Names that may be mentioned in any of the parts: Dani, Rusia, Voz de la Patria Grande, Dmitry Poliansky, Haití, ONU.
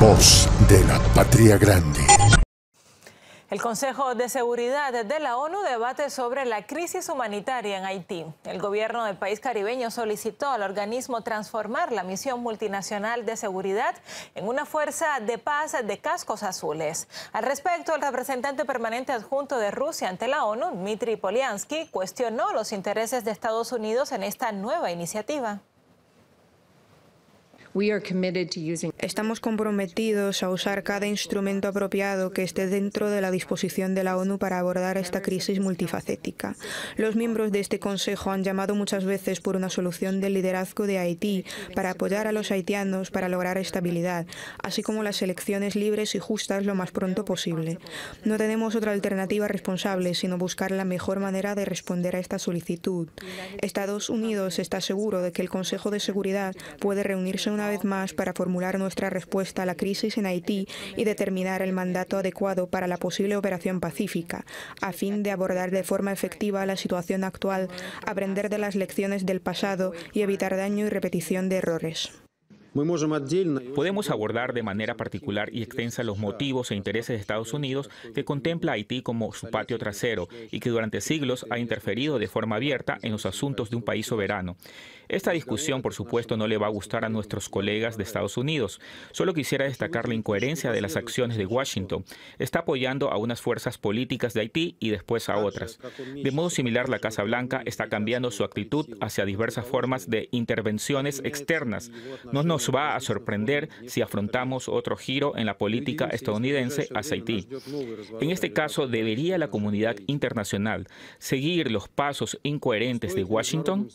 Voz de la Patria Grande. El Consejo de Seguridad de la ONU debate sobre la crisis humanitaria en Haití. El gobierno del país caribeño solicitó al organismo transformar la misión multinacional de seguridad en una fuerza de paz de cascos azules. Al respecto, el representante permanente adjunto de Rusia ante la ONU, Dmitry Poliansky, cuestionó los intereses de Estados Unidos en esta nueva iniciativa. Estamos comprometidos a usar cada instrumento apropiado que esté dentro de la disposición de la ONU para abordar esta crisis multifacética. Los miembros de este Consejo han llamado muchas veces por una solución del liderazgo de Haití para apoyar a los haitianos para lograr estabilidad, así como las elecciones libres y justas lo más pronto posible. No tenemos otra alternativa responsable sino buscar la mejor manera de responder a esta solicitud. Estados Unidos está seguro de que el Consejo de Seguridad puede reunirse una vez más para formular nuestra respuesta a la crisis en Haití y determinar el mandato adecuado para la posible operación pacífica, a fin de abordar de forma efectiva la situación actual, aprender de las lecciones del pasado y evitar daño y repetición de errores. Podemos abordar de manera particular y extensa los motivos e intereses de Estados Unidos, que contempla a Haití como su patio trasero y que durante siglos ha interferido de forma abierta en los asuntos de un país soberano. Esta discusión, por supuesto, no le va a gustar a nuestros colegas de Estados Unidos. Solo quisiera destacar la incoherencia de las acciones de Washington. Está apoyando a unas fuerzas políticas de Haití y después a otras. De modo similar, la Casa Blanca está cambiando su actitud hacia diversas formas de intervenciones externas. No nos va a sorprender si afrontamos otro giro en la política estadounidense hacia Haití. En este caso, ¿debería la comunidad internacional seguir los pasos incoherentes de Washington?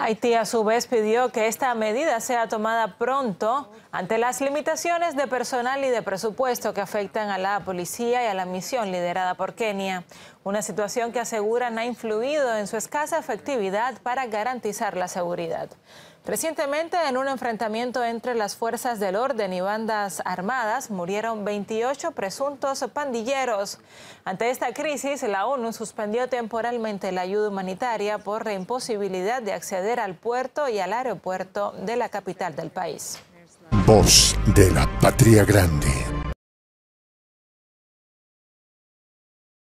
Haití, a su vez, pidió que esta medida sea tomada pronto ante las limitaciones de personal y de presupuesto que afectan a la policía y a la misión liderada por Kenia. Una situación que aseguran ha influido en su escasa efectividad para garantizar la seguridad. Recientemente, en un enfrentamiento entre las fuerzas del orden y bandas armadas, murieron 28 presuntos pandilleros. Ante esta crisis, la ONU suspendió temporalmente la ayuda humanitaria por la imposibilidad de acceder al puerto y al aeropuerto de la capital del país. Voz de la Patria Grande.